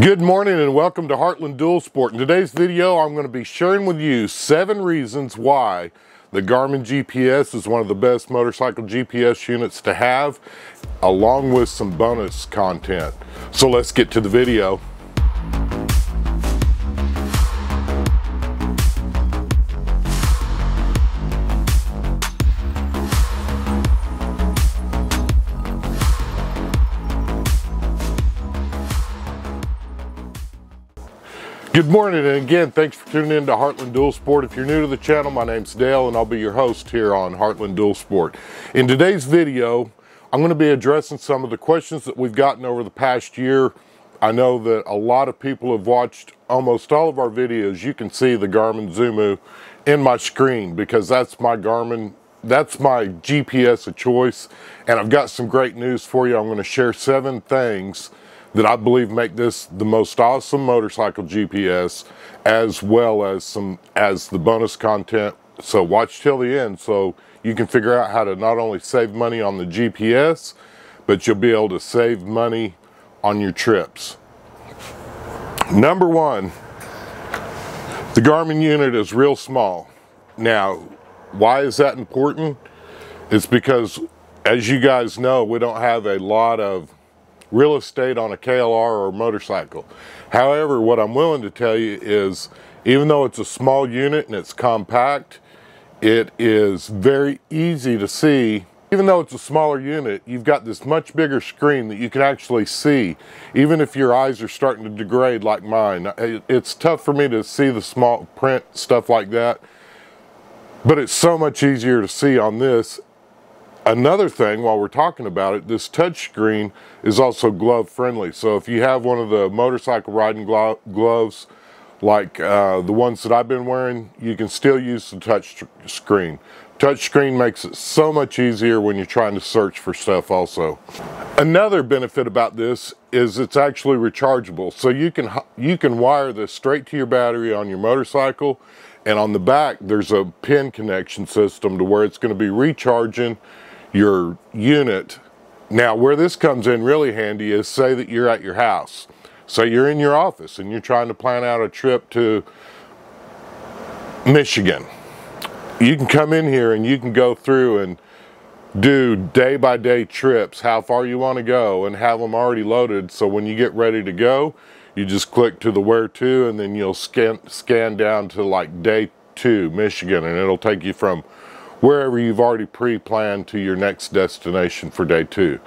Good morning and welcome to Heartland Dual Sport. In today's video, I'm going to be sharing with you 7 reasons why the Garmin GPS is one of the best motorcycle GPS units to have, along with some bonus content. So let's get to the video. Good morning, and again, thanks for tuning in to Heartland Dual Sport. If you're new to the channel, my name's Dale, and I'll be your host here on Heartland Dual Sport. In today's video, I'm going to be addressing some of the questions that we've gotten over the past year. I know that a lot of people have watched almost all of our videos. You can see the Garmin Zumo in my screen because that's my Garmin. That's my GPS of choice, and I've got some great news for you. I'm going to share 7 things that I believe make this the most awesome motorcycle GPS, as well as the bonus content. So watch till the end so you can figure out how to not only save money on the GPS, but you'll be able to save money on your trips. Number one, the Garmin unit is real small. Now, why is that important? It's because, as you guys know, we don't have a lot of real estate on a KLR or a motorcycle. However, what I'm willing to tell you is, even though it's a small unit and it's compact, it is very easy to see. Even though it's a smaller unit, you've got this much bigger screen that you can actually see, even if your eyes are starting to degrade like mine. It's tough for me to see the small print, stuff like that, but it's so much easier to see on this. Another thing, while we're talking about it, this touchscreen is also glove friendly. So if you have one of the motorcycle riding gloves, like the ones that I've been wearing, you can still use the touchscreen. Touchscreen makes it so much easier when you're trying to search for stuff also. Another benefit about this is it's actually rechargeable. So you can wire this straight to your battery on your motorcycle, and on the back there's a pin connection system to where it's going to be recharging your unit. Now, where this comes in really handy is, say that you're at your house, so you're in your office and you're trying to plan out a trip to Michigan. You can come in here and you can go through and do day-by-day trips, how far you want to go, and have them already loaded, so when you get ready to go, you just click to the where to, and then you'll scan down to like day 2 Michigan, and it'll take you from wherever you've already pre-planned to your next destination for day 2.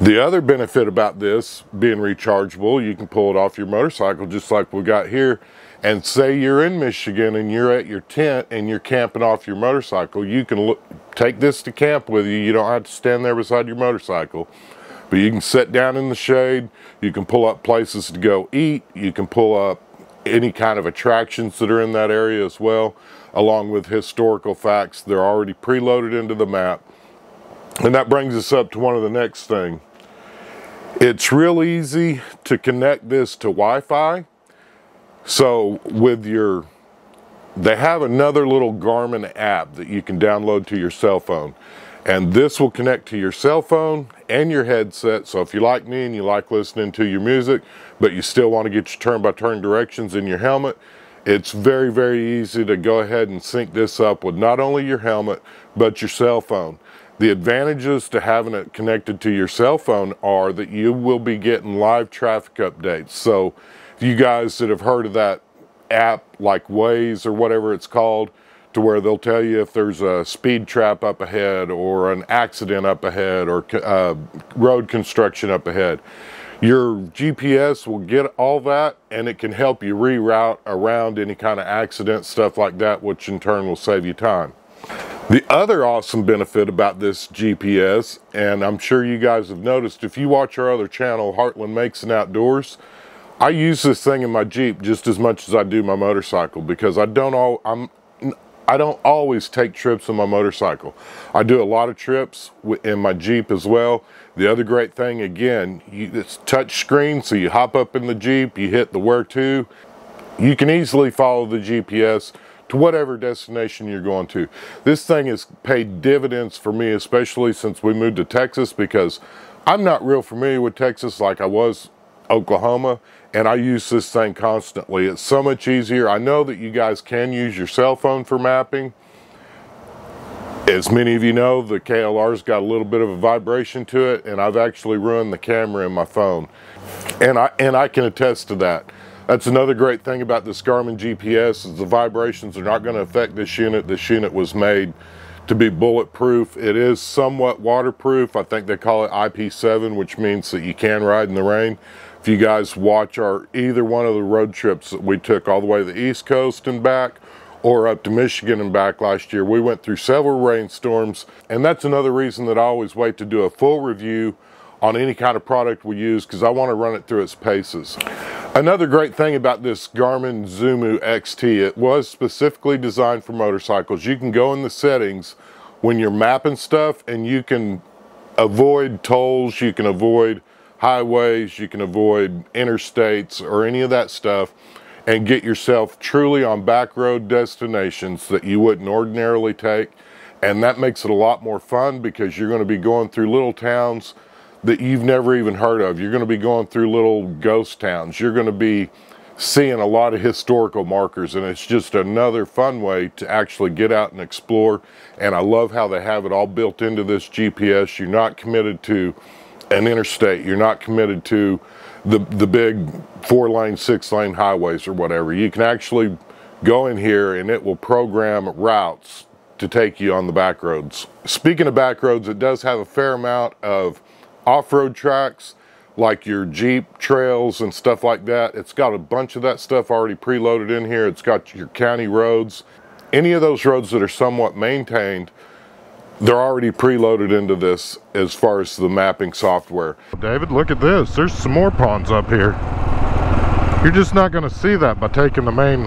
The other benefit about this being rechargeable, you can pull it off your motorcycle just like we got here, and say you're in Michigan and you're at your tent and you're camping off your motorcycle, you can take this to camp with you. You don't have to stand there beside your motorcycle, but you can sit down in the shade, you can pull up places to go eat, you can pull up any kind of attractions that are in that area as well, along with historical facts. They're already preloaded into the map. And that brings us up to one of the next thing. It's real easy to connect this to Wi-Fi. So with your, they have another little Garmin app that you can download to your cell phone, and this will connect to your cell phone and your headset. So if you're like me and you like listening to your music, but you still want to get your turn-by-turn directions in your helmet, it's very, very easy to go ahead and sync this up with not only your helmet, but your cell phone. The advantages to having it connected to your cell phone are that you will be getting live traffic updates. So you guys that have heard of that app like Waze or whatever it's called, to where they'll tell you if there's a speed trap up ahead or an accident up ahead or road construction up ahead, your GPS will get all that, and it can help you reroute around any kind of accident, stuff like that, which in turn will save you time. The other awesome benefit about this GPS, and I'm sure you guys have noticed, if you watch our other channel, Heartland Makes and Outdoors, I use this thing in my Jeep just as much as I do my motorcycle, because I don't always take trips on my motorcycle. I do a lot of trips in my Jeep as well. The other great thing, again, it's touch screen, so you hop up in the Jeep, you hit the where to, you can easily follow the GPS to whatever destination you're going to. This thing has paid dividends for me, especially since we moved to Texas, because I'm not real familiar with Texas like I was Oklahoma, and I use this thing constantly. It's so much easier. I know that you guys can use your cell phone for mapping. As many of you know, the KLR's got a little bit of a vibration to it, and I've actually ruined the camera in my phone. And I can attest to that. That's another great thing about this Garmin GPS is the vibrations are not going to affect this unit. This unit was made to be bulletproof. It is somewhat waterproof. I think they call it IP7, which means that you can ride in the rain. If you guys watch either one of the road trips that we took all the way to the East Coast and back, or up to Michigan and back last year, we went through several rainstorms. And that's another reason that I always wait to do a full review on any kind of product we use, because I want to run it through its paces. Another great thing about this Garmin Zumo XT, it was specifically designed for motorcycles. You can go in the settings when you're mapping stuff and you can avoid tolls, you can avoid highways, you can avoid interstates or any of that stuff, and get yourself truly on back road destinations that you wouldn't ordinarily take. And that makes it a lot more fun because you're going to be going through little towns that you've never even heard of. You're going to be going through little ghost towns. You're going to be seeing a lot of historical markers, and it's just another fun way to actually get out and explore. And I love how they have it all built into this GPS. You're not committed to an interstate. You're not committed to the big 4-lane, 6-lane highways or whatever. You can actually go in here and it will program routes to take you on the back roads. Speaking of back roads, it does have a fair amount of off-road tracks like your Jeep trails and stuff like that. It's got a bunch of that stuff already preloaded in here. It's got your county roads. Any of those roads that are somewhat maintained, they're already preloaded into this as far as the mapping software. David, look at this. There's some more ponds up here. You're just not going to see that by taking the main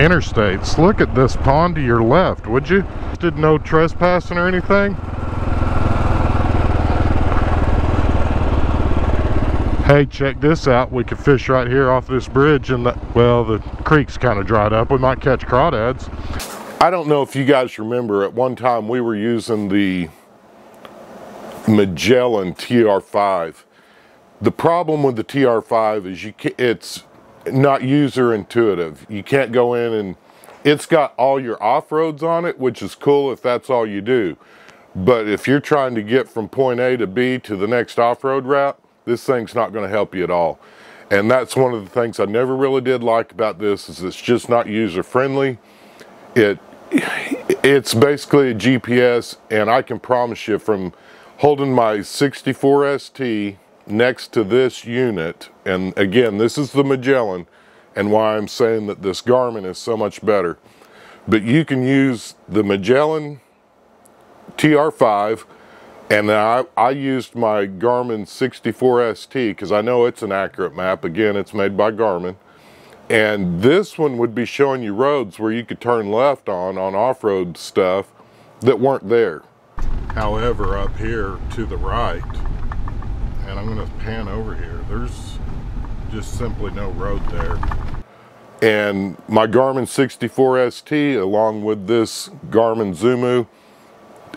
interstates. Look at this pond to your left, would you? Did no trespassing or anything? Hey, check this out. We could fish right here off this bridge, and well, the creek's kind of dried up. We might catch crawdads. I don't know if you guys remember, at one time we were using the Magellan TR5. The problem with the TR5 is it's not user intuitive. You can't go in and it's got all your off-roads on it, which is cool if that's all you do. But if you're trying to get from point A to B to the next off-road route, this thing's not going to help you at all. And that's one of the things I never really did like about this is it's just not user-friendly. It's basically a GPS, and I can promise you from holding my 64 ST next to this unit, and again, this is the Magellan, and why I'm saying that this Garmin is so much better. But you can use the Magellan TR5, and I used my Garmin 64 ST because I know it's an accurate map. Again, it's made by Garmin. And this one would be showing you roads where you could turn left on off-road stuff that weren't there. However, up here to the right, and I'm going to pan over here, there's just simply no road there. And my Garmin 64 ST along with this Garmin Zumo,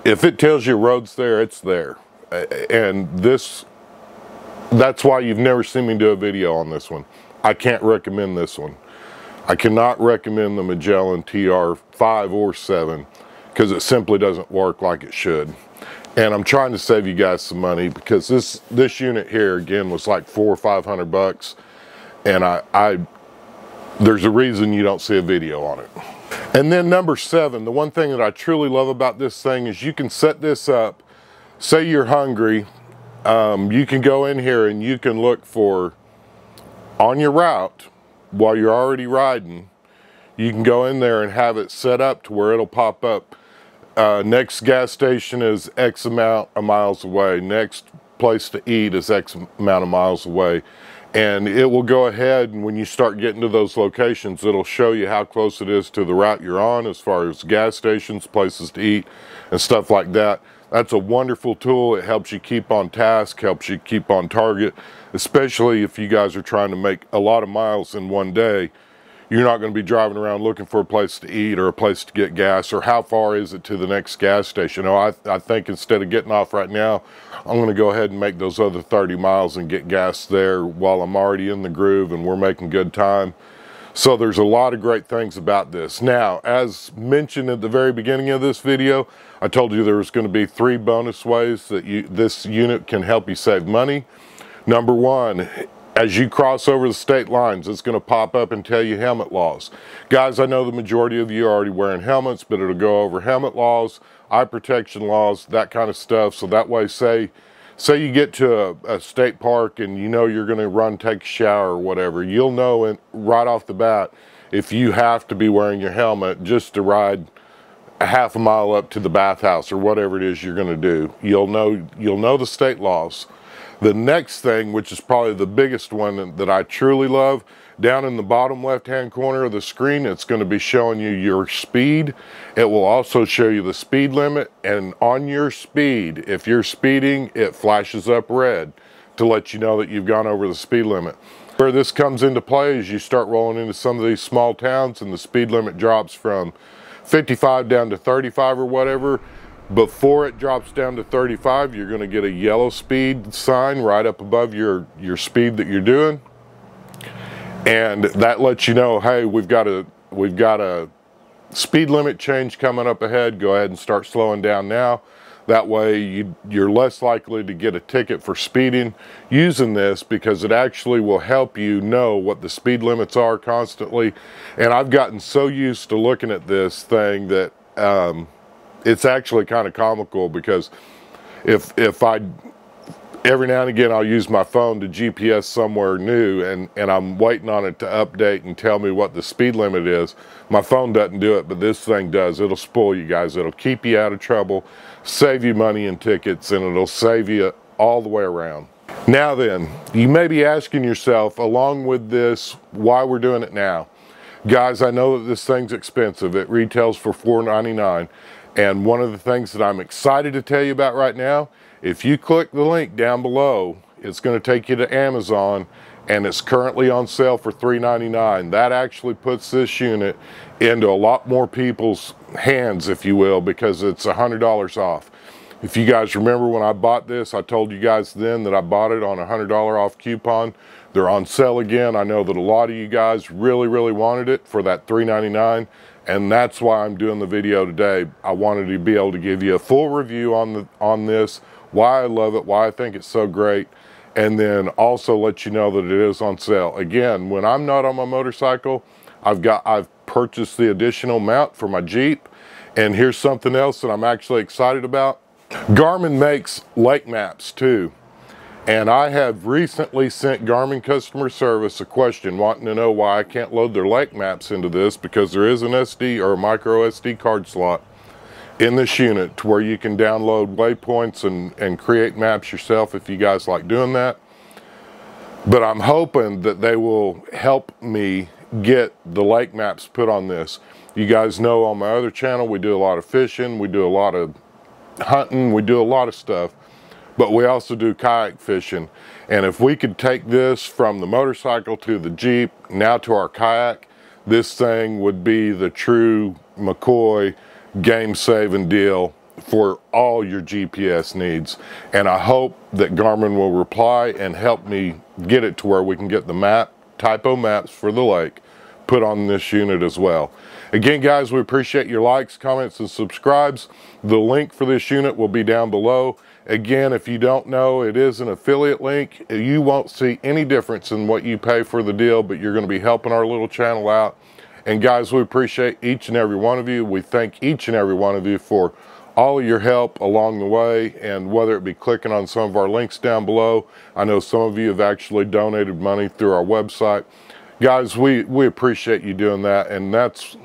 if it tells you roads there, it's there. And that's why you've never seen me do a video on this one. I can't recommend this one. I cannot recommend the Magellan TR5 or 7 because it simply doesn't work like it should. And I'm trying to save you guys some money because this unit here again was like $400 or $500, and there's a reason you don't see a video on it. And then number 7, the one thing that I truly love about this thing is you can set this up. Say you're hungry, you can go in here and you can look for on your route, while you're already riding, you can go in there and have it set up to where it'll pop up. Next gas station is X amount of miles away. Next place to eat is X amount of miles away. And it will go ahead, and when you start getting to those locations, it'll show you how close it is to the route you're on as far as gas stations, places to eat, and stuff like that. That's a wonderful tool. It helps you keep on task, helps you keep on target, especially if you guys are trying to make a lot of miles in one day. you're not going to be driving around looking for a place to eat or a place to get gas or how far is it to the next gas station. Oh, I think instead of getting off right now, I'm going to go ahead and make those other 30 miles and get gas there while I'm already in the groove and we're making good time. So there's a lot of great things about this. Now, as mentioned at the very beginning of this video, I told you there was going to be three bonus ways that this unit can help you save money. Number one, as you cross over the state lines, it's going to pop up and tell you helmet laws. Guys, I know the majority of you are already wearing helmets, but it'll go over helmet laws, eye protection laws, that kind of stuff. So that way, say you get to a state park and you know you're going to run, take a shower or whatever, you'll know right off the bat if you have to be wearing your helmet just to ride a half a mile up to the bathhouse or whatever it is you're going to do. You'll know the state laws. The next thing, which is probably the biggest one that I truly love, down in the bottom left-hand corner of the screen, it's going to be showing you your speed. It will also show you the speed limit, and on your speed, if you're speeding, it flashes up red to let you know that you've gone over the speed limit. Where this comes into play is you start rolling into some of these small towns and the speed limit drops from 55 down to 35 or whatever. Before it drops down to 35, you're going to get a yellow speed sign right up above your speed that you're doing. And that lets you know, hey, we've got a speed limit change coming up ahead. Go ahead and start slowing down now. That way you're less likely to get a ticket for speeding using this, because it actually will help you know what the speed limits are constantly. And I've gotten so used to looking at this thing that it's actually kind of comical, because if I every now and again, I'll use my phone to GPS somewhere new, and I'm waiting on it to update and tell me what the speed limit is. My phone doesn't do it, but this thing does. It'll spoil you guys. It'll keep you out of trouble, save you money and tickets, and it'll save you all the way around. Now then, you may be asking yourself, along with this, why we're doing it now. Guys, I know that this thing's expensive. It retails for $4.99. And one of the things that I'm excited to tell you about right now, if you click the link down below, it's going to take you to Amazon, and it's currently on sale for $3.99. That actually puts this unit into a lot more people's hands, if you will, because it's $100 off. If you guys remember when I bought this, I told you guys then that I bought it on a $100 off coupon. They're on sale again. I know that a lot of you guys really, really wanted it for that $3.99. And that's why I'm doing the video today. I wanted to be able to give you a full review on this, why I love it, why I think it's so great, and then also let you know that it is on sale. Again, when I'm not on my motorcycle, I've purchased the additional mount for my Jeep. And here's something else that I'm actually excited about. Garmin makes lake maps too. And I have recently sent Garmin customer service a question wanting to know why I can't load their lake maps into this, because there is an SD or a micro SD card slot in this unit to where you can download waypoints and create maps yourself if you guys like doing that. But I'm hoping that they will help me get the lake maps put on this. You guys know on my other channel we do a lot of fishing, we do a lot of hunting, we do a lot of stuff. But we also do kayak fishing, and if we could take this from the motorcycle to the Jeep, now to our kayak, this thing would be the true McCoy game-saving deal for all your GPS needs. And I hope that Garmin will reply and help me get it to where we can get the map, typo maps for the lake, put on this unit as well. Again, guys, we appreciate your likes, comments, and subscribes. The link for this unit will be down below. Again, if you don't know, it is an affiliate link. You won't see any difference in what you pay for the deal, but you're going to be helping our little channel out. And guys, we appreciate each and every one of you. We thank each and every one of you for all of your help along the way, and whether it be clicking on some of our links down below. I know some of you have actually donated money through our website. Guys, we appreciate you doing that, and that's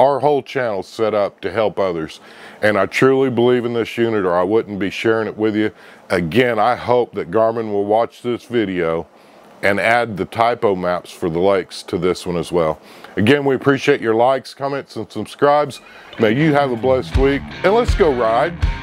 our whole channel set up to help others. And I truly believe in this unit, or I wouldn't be sharing it with you. Again, I hope that Garmin will watch this video and add the typo maps for the lakes to this one as well. Again, we appreciate your likes, comments, and subscribes. May you have a blessed week, and let's go ride.